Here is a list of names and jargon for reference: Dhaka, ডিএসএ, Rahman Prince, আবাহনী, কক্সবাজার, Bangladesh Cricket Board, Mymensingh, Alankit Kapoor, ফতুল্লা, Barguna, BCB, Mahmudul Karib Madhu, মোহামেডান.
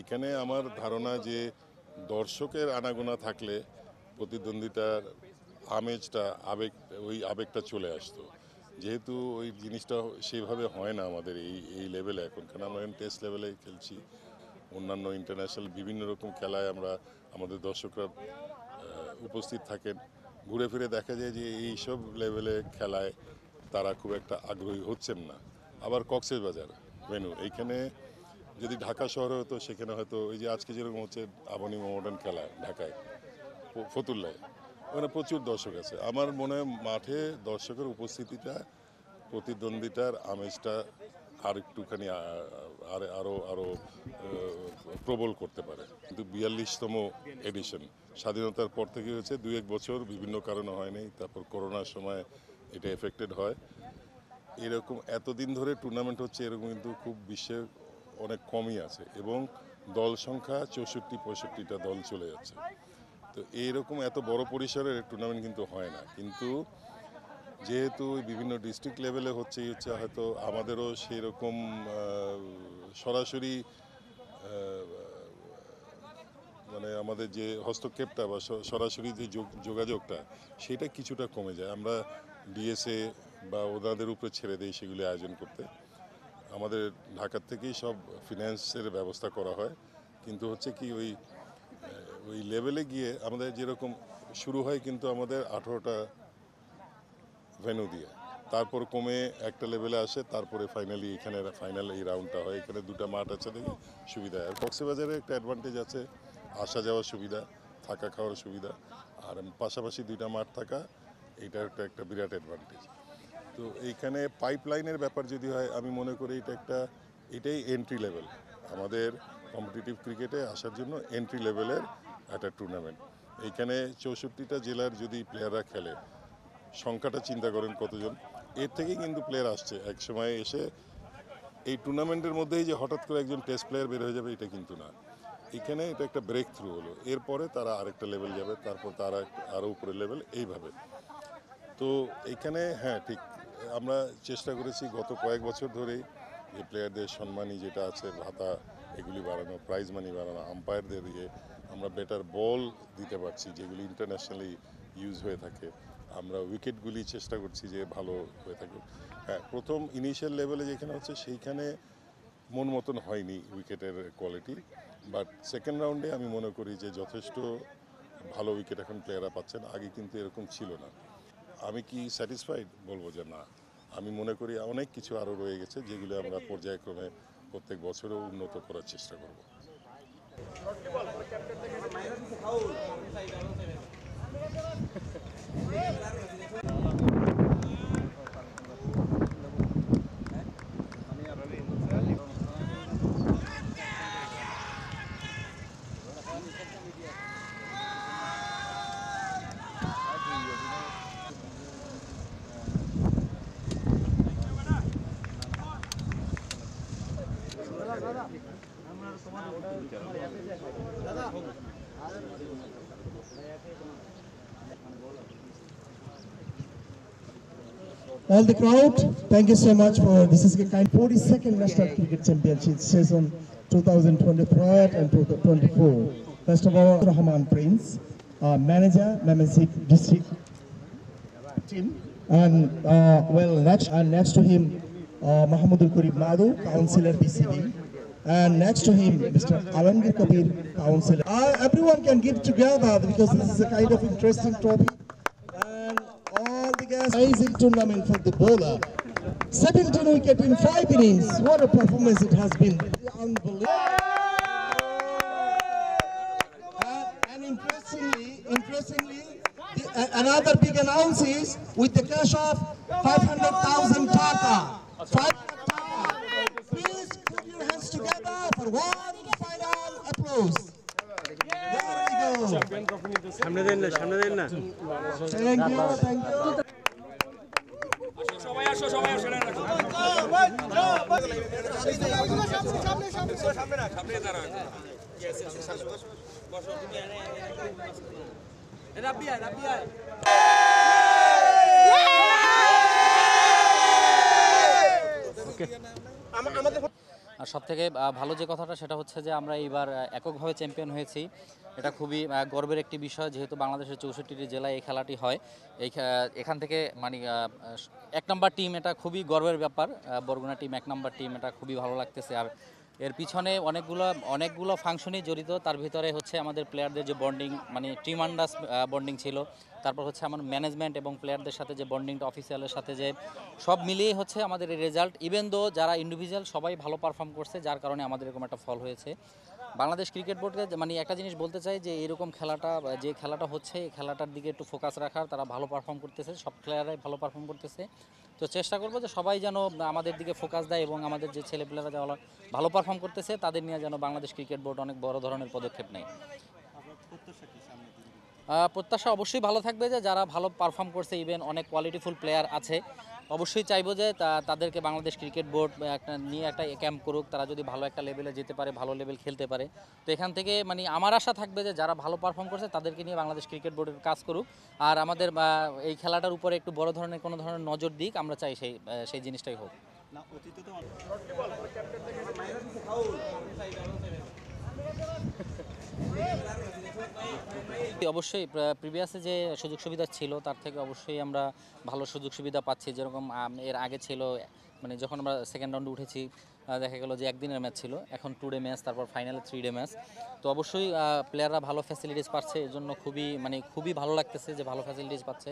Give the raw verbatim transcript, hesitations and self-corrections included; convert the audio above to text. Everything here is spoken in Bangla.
এখানে আমার ধারণা যে দর্শকের আনাগোনা থাকলে প্রতিদ্বন্দ্বিতার আমেজটা আবেগ ওই আবেগটা চলে আসতো, যেহেতু ওই জিনিসটা সেভাবে হয় না আমাদের এই এই লেভেলে এখন, কারণ আমরা টেস্ট লেভেলে খেলছি, অন্যান্য ইন্টারন্যাশনাল বিভিন্ন রকম খেলায় আমরা আমাদের দর্শকরা উপস্থিত থাকেন, ঘুরে ফিরে দেখা যায় যে এই সব লেভেলে খেলায় তারা খুব একটা আগ্রহী হচ্ছেন না। আবার কক্সবাজার ভেন্যু, এইখানে যদি ঢাকা শহরে হতো সেখানে হয়তো ওই যে আজকে যেরকম হচ্ছে আবাহনী মোহামেডান খেলা ঢাকায় ফতুল্লায়, ওখানে প্রচুর দর্শক আছে। আমার মনে হয় মাঠে দর্শকের উপস্থিতিটা প্রতিদ্বন্দ্বিতার আমেজটা আর একটুখানি আর আরও আরও প্রবল করতে পারে। কিন্তু বিয়াল্লিশতম এডিশন স্বাধীনতার পর থেকে হয়েছে, দুই এক বছর বিভিন্ন কারণে হয়নি, তারপর করোনার সময় এটা এফেক্টেড হয়। এরকম এতদিন ধরে টুর্নামেন্ট হচ্ছে এরকম কিন্তু খুব বিশ্বে অনেক কমই আছে, এবং দল সংখ্যা চৌষট্টি পঁয়ষট্টিটা দল চলে যাচ্ছে। তো এইরকম এত বড় পরিসরের টুর্নামেন্ট কিন্তু হয় না, কিন্তু যেহেতু বিভিন্ন ডিস্ট্রিক্ট লেভেলে হচ্ছে হচ্ছে হয়তো আমাদেরও সেই রকম সরাসরি মানে আমাদের যে হস্তক্ষেপটা বা সরাসরি যে যোগাযোগটা সেটা কিছুটা কমে যায়। আমরা ডিএসএ বা ওনাদের উপরে ছেড়ে দিই সেগুলি আয়োজন করতে, আমাদের ঢাকার থেকেই সব ফিন্যান্সের ব্যবস্থা করা হয়। কিন্তু হচ্ছে কি ওই ওই লেভেলে গিয়ে আমাদের যেরকম শুরু হয় কিন্তু আমাদের আঠেরোটা ভেন্যু দিয়ে, তারপর কমে একটা লেভেলে আসে, তারপরে ফাইনালি এখানে ফাইনাল এই রাউন্ডটা হয়। এখানে দুটো মাঠ আছে দেখি সুবিধা, আর কক্সবাজারে একটা অ্যাডভান্টেজ আছে আসা যাওয়ার সুবিধা, থাকা খাওয়ার সুবিধা, আর পাশাপাশি দুইটা মাঠ থাকা এটা একটা একটা বিরাট অ্যাডভান্টেজ। তো এইখানে পাইপলাইনের ব্যাপার যদি হয় আমি মনে করি এটা একটা এটাই এন্ট্রি লেভেল, আমাদের কম্পিটিটিভ ক্রিকেটে আসার জন্য এন্ট্রি লেভেলের একটা টুর্নামেন্ট। এইখানে চৌষট্টিটা জেলার যদি প্লেয়াররা খেলে, সংখ্যাটা চিন্তা করেন কতজন, এর থেকে কিন্তু প্লেয়ার আসছে। এক সময় এসে এই টুর্নামেন্টের মধ্যেই যে হঠাৎ করে একজন টেস্ট প্লেয়ার বের হয়ে যাবে এটা কিন্তু না, এখানে এটা একটা ব্রেক থ্রু হলো, এরপরে তারা আরেকটা লেভেল যাবে, তারপর তারা আরও উপরে লেভেল, এইভাবে। তো এখানে হ্যাঁ ঠিক আমরা চেষ্টা করেছি গত কয়েক বছর ধরেই যে প্লেয়ারদের সম্মানী যেটা আছে ভাতা এগুলি বাড়ানো, প্রাইজ মানি বাড়ানো, আম্পায়ারদের দিয়ে আমরা বেটার বল দিতে পারছি যেগুলি ইন্টারন্যাশনালি ইউজ হয়ে থাকে, আমরা উইকেটগুলি চেষ্টা করছি যে ভালো হয়ে থাকে। হ্যাঁ প্রথম ইনিশিয়াল লেভেলে যেখানে হচ্ছে সেইখানে মন মতন হয়নি উইকেটের কোয়ালিটি, বাট সেকেন্ড রাউন্ডে আমি মনে করি যে যথেষ্ট ভালো উইকেট এখন প্লেয়াররা পাচ্ছেন, আগে কিন্তু এরকম ছিল না। আমি কি স্যাটিসফাইড বলবো যে না, আমি মনে করি অনেক কিছু আরও রয়ে গেছে যেগুলো আমরা পর্যায়ক্রমে প্রত্যেক বছরেও উন্নত করার চেষ্টা করব। All the crowd, thank you so much for this is the kind forty-second National Cricket Championship season twenty twenty-three and twenty twenty-four. First of all, Rahman Prince, uh, manager, Mymensingh district team, and uh, well next and next to him uh, Mahmudul Karib Madhu, councillor B C B, and next to him Mister Alankit Kapoor, councillor. Uh, everyone can give together because this is a kind of interesting topic. Amazing tournament for the bowler. seventeen wicket in five innings. What a performance it has been! Unbelievable. And, and interestingly, interestingly, the, uh, another big announce is with the cash of five hundred thousand Dhaka. five hundred thousand. Please put your hands together for one final applause. There we go. Thank you. Thank you. আর সবথেকে ভালো যে কথাটা সেটা হচ্ছে যে আমরা এইবার এককভাবে চ্যাম্পিয়ন হয়েছি, এটা খুবই গর্বের একটি বিষয়। যেহেতু বাংলাদেশের চৌষট্টিটি জেলায় এই খেলাটি হয়, এই এখান থেকে মানে এক নম্বর টিম, এটা খুবই গর্বের ব্যাপার। বরগুনা টিম এক নম্বর টিম, এটা খুবই ভালো লাগতেছে। আর এর পিছনে অনেকগুলো অনেকগুলো ফাংশনই জড়িত। তার ভিতরে হচ্ছে আমাদের প্লেয়ারদের যে বন্ডিং, মানে টিম আন্ডার বন্ডিং ছিল, তারপর হচ্ছে আমার ম্যানেজমেন্ট এবং প্লেয়ারদের সাথে যে বন্ডিংটা, অফিসিয়ালের সাথে, যে সব মিলিয়েই হচ্ছে আমাদের এই রেজাল্ট। ইভেন দো যারা ইন্ডিভিজুয়াল সবাই ভালো পারফর্ম করছে, যার কারণে আমাদের এরকম একটা ফল হয়েছে। বাংলাদেশ ক্রিকেট বোর্ডকে মানে একটা জিনিস বলতে চাই যে এরকম খেলাটা, যে খেলাটা হচ্ছে, এই খেলাটার দিকে একটু ফোকাস রাখার, তারা ভালো পারফর্ম করতেছে, সব প্লেয়ারাই ভালো পারফর্ম করতেছে। তো চেষ্টা করবো যে সবাই যেন আমাদের দিকে ফোকাস দেয় এবং আমাদের যে ছেলে পেলেরা যারা ভালো পারফর্ম করতেছে তাদের নিয়ে যেন বাংলাদেশ ক্রিকেট বোর্ড অনেক বড় ধরনের পদক্ষেপ নেয়। প্রত্যাশা অবশ্যই ভালো থাকবে যে যারা ভালো পারফর্ম করছে, ইভেন অনেক কোয়ালিটিফুল প্লেয়ার আছে, অবশ্যই চাইবো যে তাদেরকে বাংলাদেশ ক্রিকেট বোর্ড একটা নিয়ে একটা ক্যাম্প করুক। তারা যদি ভালো একটা লেভেলে যেতে পারে, ভালো লেভেল খেলতে পারে, তো এখান থেকে মানে আমার আশা থাকবে যে যারা ভালো পারফর্ম করছে তাদেরকে নিয়ে বাংলাদেশ ক্রিকেট বোর্ডের কাজ করুক। আর আমাদের এই খেলাটার উপরে একটু বড় ধরনের কোনো ধরনের নজর দিক, আমরা চাই সেই সেই জিনিসটাই হোক। অবশ্যই প্রিভিয়াসে যে সুযোগ সুবিধা ছিল তার থেকে অবশ্যই আমরা ভালো সুযোগ সুবিধা পাচ্ছি। যেরকম এর আগে ছিল, মানে যখন আমরা সেকেন্ড রাউন্ডে উঠেছি দেখা গেল যে একদিনের ম্যাচ ছিল, এখন টু ডে ম্যাচ, তারপর ফাইনালে থ্রি ডে ম্যাচ। তো অবশ্যই প্লেয়াররা ভালো ফ্যাসিলিটিস পাচ্ছে, এর জন্য খুবই মানে খুবই ভালো লাগতেছে যে ভালো ফ্যাসিলিটিস পাচ্ছে।